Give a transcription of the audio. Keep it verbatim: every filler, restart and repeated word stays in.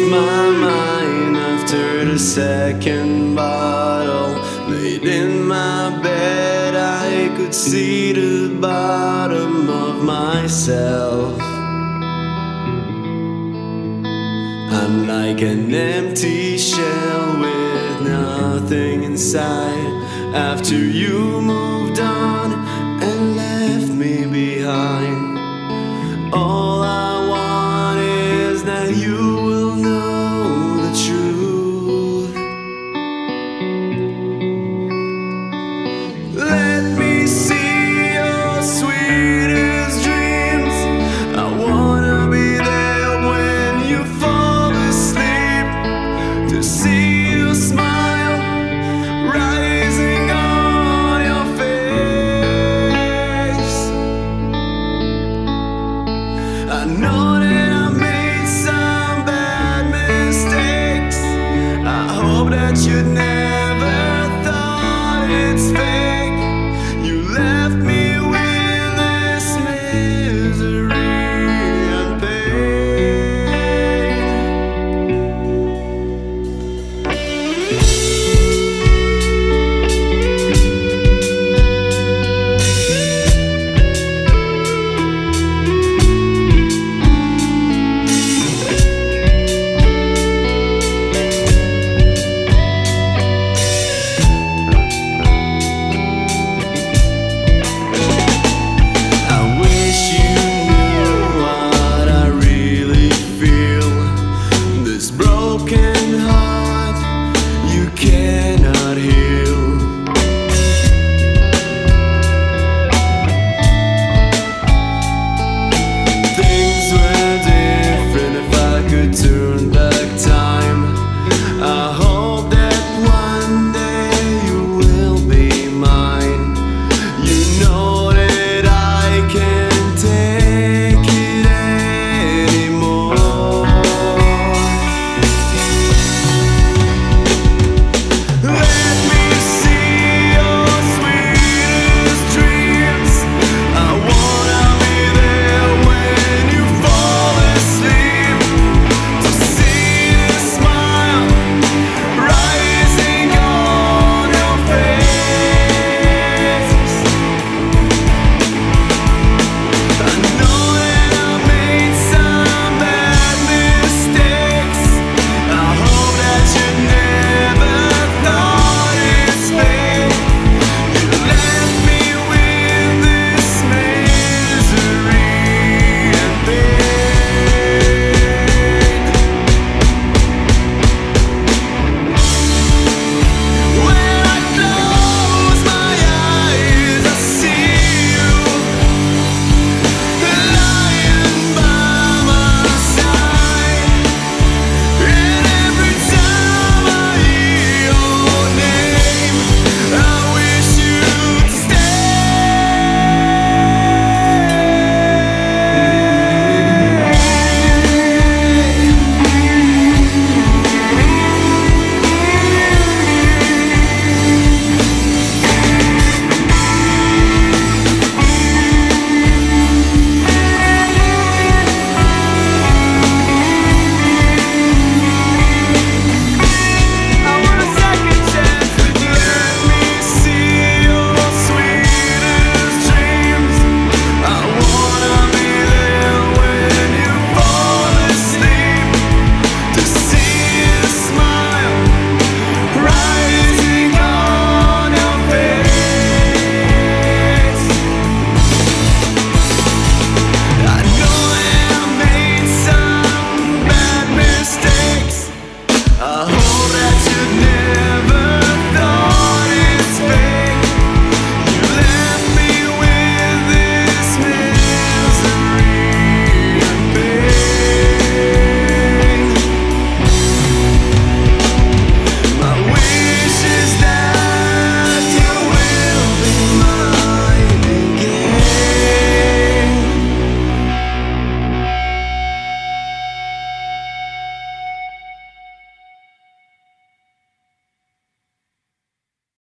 lost my mind after the second bottle. Laid in my bed, I could see the bottom of myself. I'm like an empty shell with nothing inside, after you moved on and left me behind. All I want is that you will know the truth. Let me see your sweetest dreams. I wanna be there when you fall asleep, to see you smile, rising I know that I made some bad mistakes. I hope that you'd never